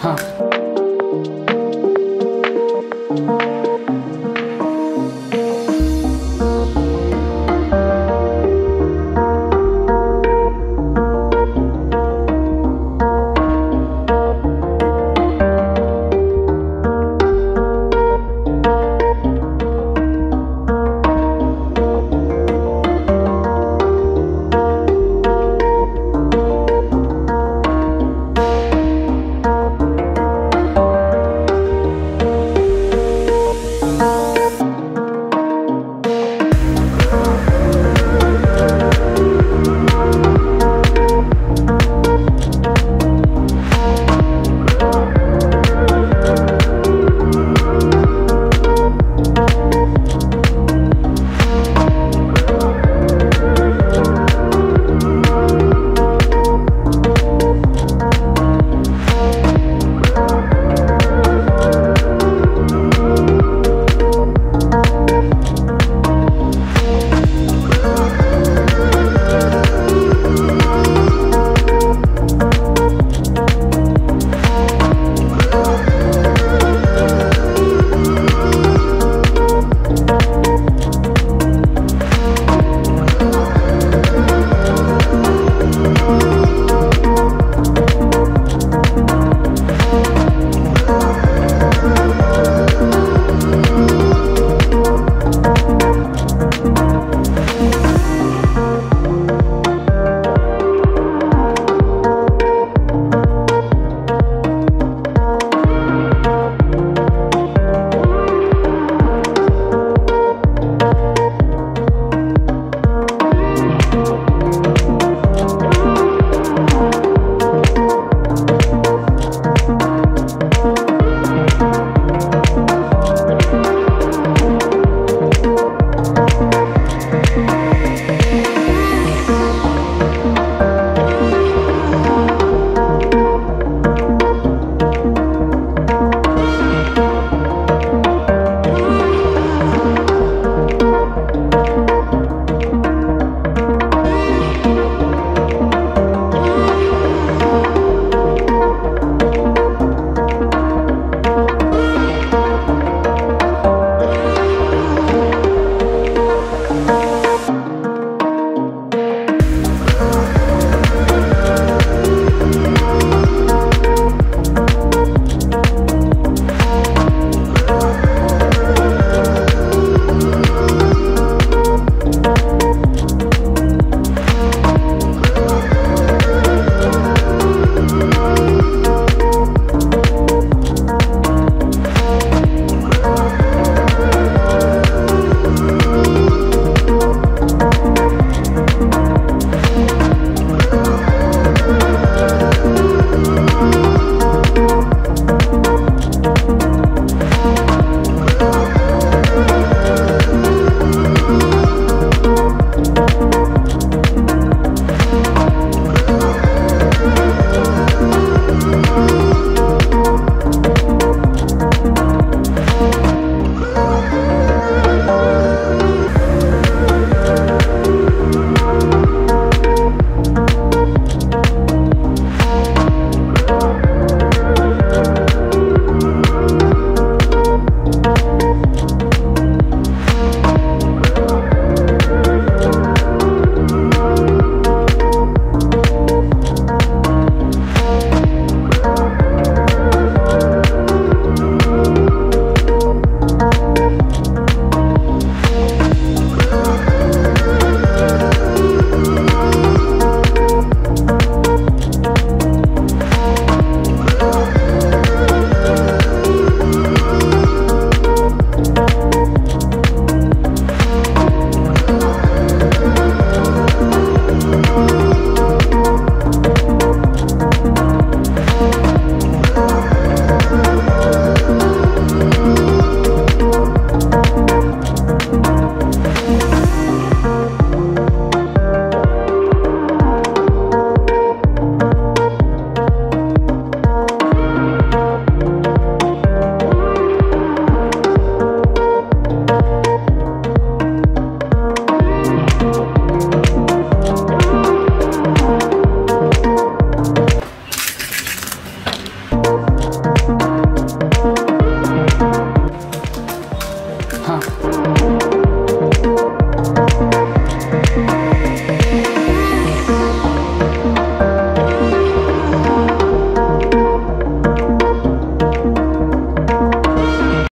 Ha.